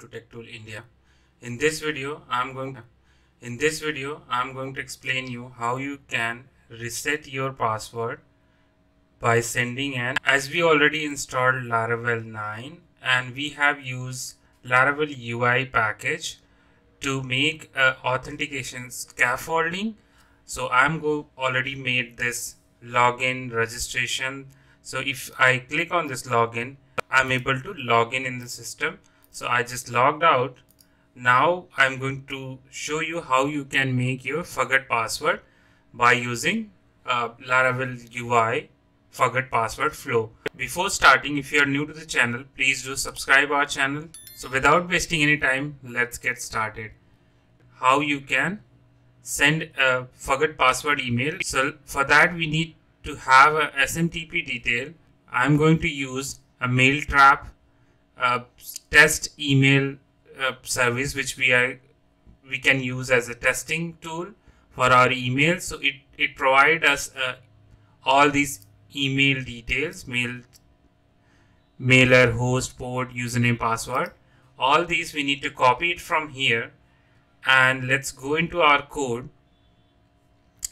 Welcome to Tech Tool India. In this video I'm going to explain you how you can reset your password by sending an, as we already installed Laravel 9 and we have used Laravel UI package to make authentication scaffolding. So I'm already made this login registration. So if I click on this login, I'm able to log in the system. So I just logged out. Now I'm going to show you how you can make your forget password by using Laravel UI forget password flow. Before starting, if you are new to the channel, please do subscribe our channel. So without wasting any time, let's get started. How you can send a forget password email. So for that we need to have a SMTP detail. I'm going to use a Mailtrap test email service, which we can use as a testing tool for our email. So it provides us all these email details, mailer, host, port, username, password. All these we need to copy it from here, and let's go into our code.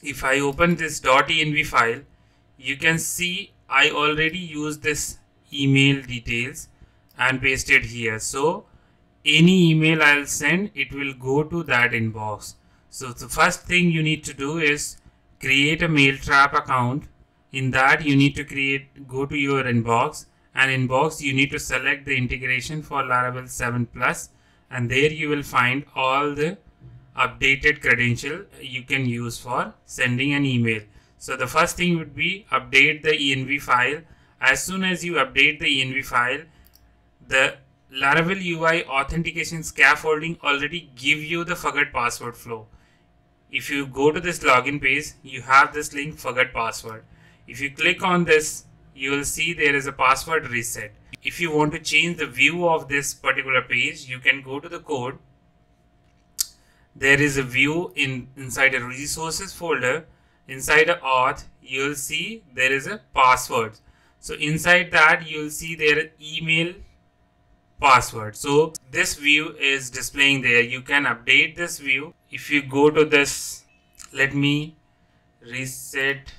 If I open this .env file, you can see I already used this email details and pasted here. So any email I'll send, it will go to that inbox. So the first thing you need to do is create a Mailtrap account. In that you need to go to your inbox, and inbox you need to select the integration for Laravel 7+, and there you will find all the updated credential you can use for sending an email. So the first thing would be update the ENV file. As soon as you update the ENV file, the Laravel UI authentication scaffolding already give you the forget password flow. If you go to this login page, you have this link forget password. If you click on this, you will see there is a password reset. If you want to change the view of this particular page, you can go to the code. There is a view inside a resources folder. Inside a auth, you will see there is a password. So inside that you will see their email password. So this view is displaying there. You can update this view. If you go to this, let me reset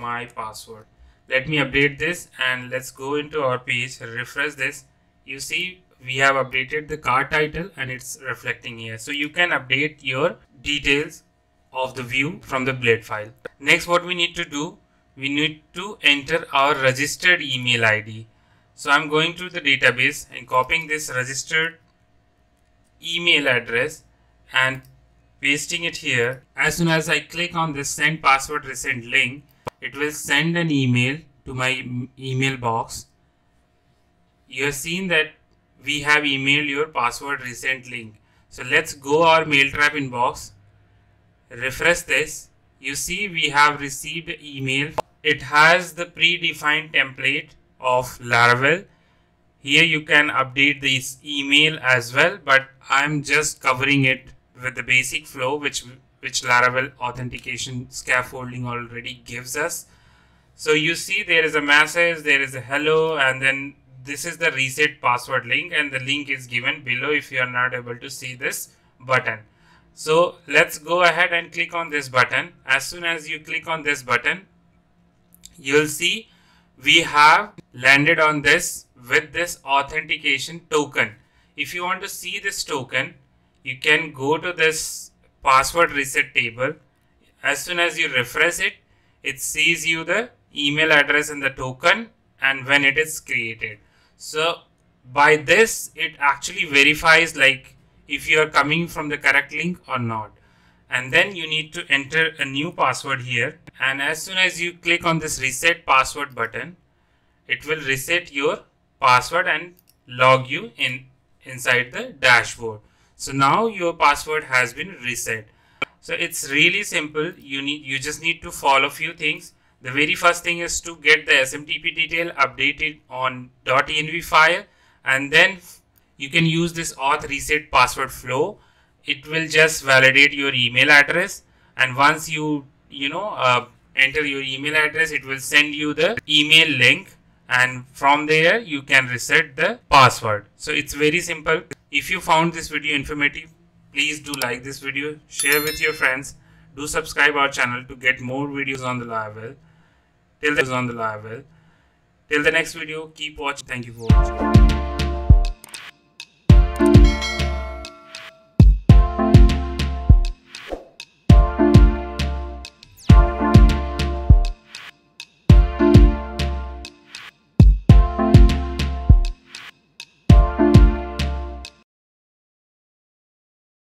my password. Let me update this, and let's go into our page, refresh this. You see we have updated the card title and it's reflecting here. So you can update your details of the view from the blade file. Next, what we need to do, we need to enter our registered email ID. So I'm going to the database and copying this registered email address and pasting it here. As soon as I click on this send password reset link, it will send an email to my email box. You have seen that we have emailed your password reset link. So let's go our Mailtrap inbox, refresh this. You see we have received email. It has the predefined template of Laravel. Here you can update this email as well, but I'm just covering it with the basic flow which Laravel authentication scaffolding already gives us. So you see there is a message, there is a hello, and then this is the reset password link, and the link is given below if you are not able to see this button. So let's go ahead and click on this button. As soon as you click on this button, you'll see we have landed on this with this authentication token. If you want to see this token, you can go to this password reset table. As soon as you refresh it, it sees you the email address and the token and when it is created. So by this, it actually verifies like if you are coming from the correct link or not. And then you need to enter a new password here, and as soon as you click on this reset password button, it will reset your password and log you inside the dashboard. So now your password has been reset. So it's really simple. You just need to follow few things. The very first thing is to get the SMTP detail updated on .env file, and then you can use this auth reset password flow. It will just validate your email address, and once you enter your email address, it will send you the email link and from there you can reset the password. So it's very simple. If you found this video informative, please do like this video, share with your friends, do subscribe our channel to get more videos on the Laravel. Till the next video, keep watching. Thank you for watching.